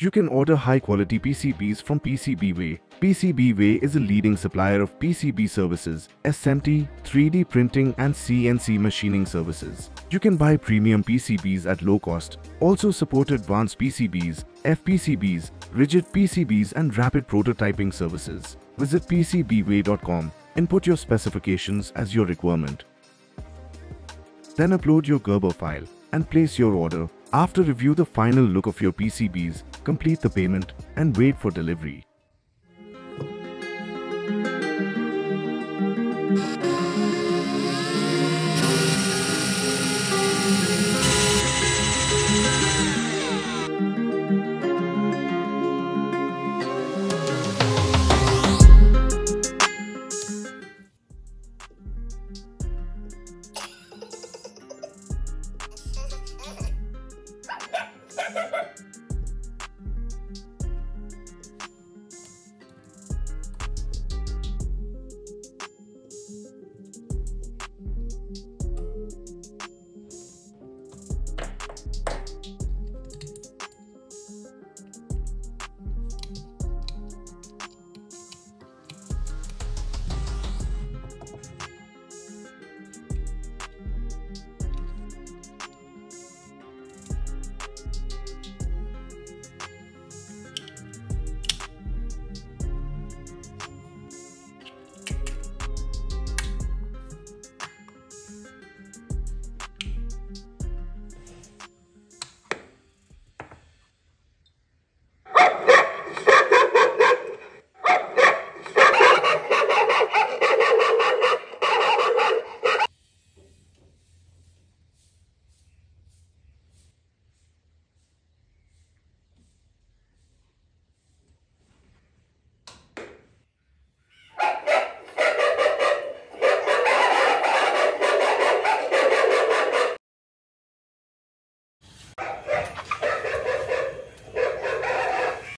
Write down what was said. You can order high-quality PCBs from PCBWay. PCBWay is a leading supplier of PCB services, SMT, 3D printing and CNC machining services. You can buy premium PCBs at low cost, also support advanced PCBs, FPCBs, rigid PCBs and rapid prototyping services. Visit PCBWay.com, input your specifications as your requirement. Then upload your Gerber file and place your order. After review the final look of your PCBs, complete the payment and wait for delivery. Ha ha ha!